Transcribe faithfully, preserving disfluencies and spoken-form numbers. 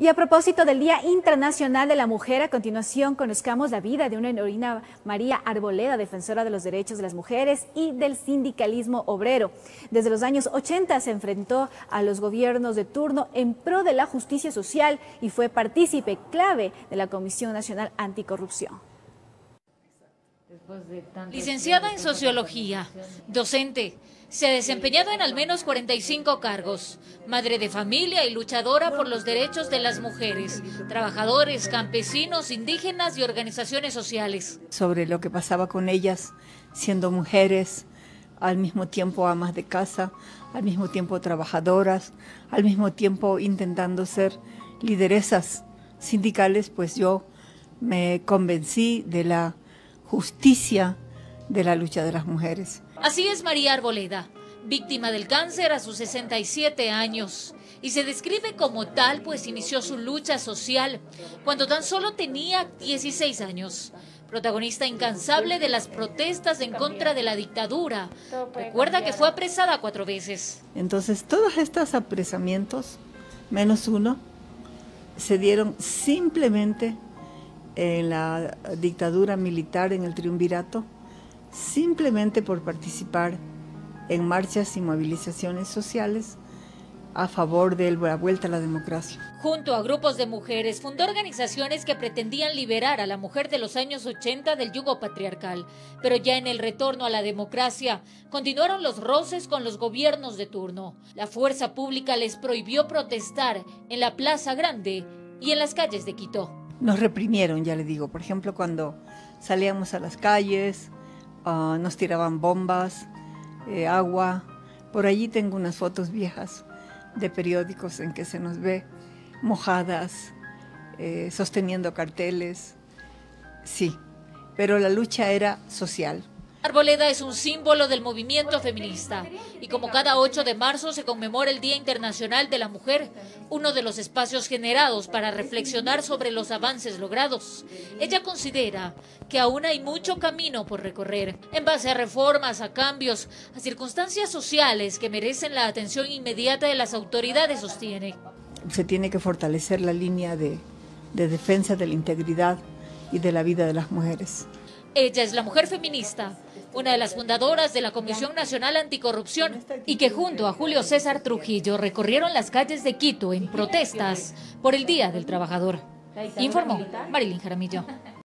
Y a propósito del Día Internacional de la Mujer, a continuación conozcamos la vida de una heroína, María Arboleda, defensora de los derechos de las mujeres y del sindicalismo obrero. Desde los años ochenta se enfrentó a los gobiernos de turno en pro de la justicia social y fue partícipe clave de la Comisión Nacional Anticorrupción. Licenciada en Sociología, docente, se ha desempeñado en al menos cuarenta y cinco cargos, madre de familia y luchadora por los derechos de las mujeres, trabajadores, campesinos, indígenas y organizaciones sociales. Sobre lo que pasaba con ellas, siendo mujeres, al mismo tiempo amas de casa, al mismo tiempo trabajadoras, al mismo tiempo intentando ser lideresas sindicales, pues yo me convencí de la justicia de la lucha de las mujeres. Así es María Arboleda, víctima del cáncer a sus sesenta y siete años, y se describe como tal pues inició su lucha social cuando tan solo tenía dieciséis años. Protagonista incansable de las protestas en contra de la dictadura, recuerda que fue apresada cuatro veces. Entonces todos estos apresamientos, menos uno, se dieron simplemente en la dictadura militar, en el triunvirato, simplemente por participar en marchas y movilizaciones sociales a favor de la vuelta a la democracia. Junto a grupos de mujeres, fundó organizaciones que pretendían liberar a la mujer de los años ochenta del yugo patriarcal. Pero ya en el retorno a la democracia, continuaron los roces con los gobiernos de turno. La fuerza pública les prohibió protestar en la Plaza Grande y en las calles de Quito. Nos reprimieron, ya le digo, por ejemplo, cuando salíamos a las calles, Uh, nos tiraban bombas, eh, agua. Por allí tengo unas fotos viejas de periódicos en que se nos ve mojadas, eh, sosteniendo carteles. Sí, pero la lucha era social. Arboleda es un símbolo del movimiento feminista y como cada ocho de marzo se conmemora el Día Internacional de la Mujer, uno de los espacios generados para reflexionar sobre los avances logrados, ella considera que aún hay mucho camino por recorrer, en base a reformas, a cambios, a circunstancias sociales que merecen la atención inmediata de las autoridades, sostiene. Se tiene que fortalecer la línea de, de defensa de la integridad y de la vida de las mujeres. Ella es la mujer feminista, una de las fundadoras de la Comisión Nacional Anticorrupción y que junto a Julio César Trujillo recorrieron las calles de Quito en protestas por el Día del Trabajador. Informó Marilyn Jaramillo.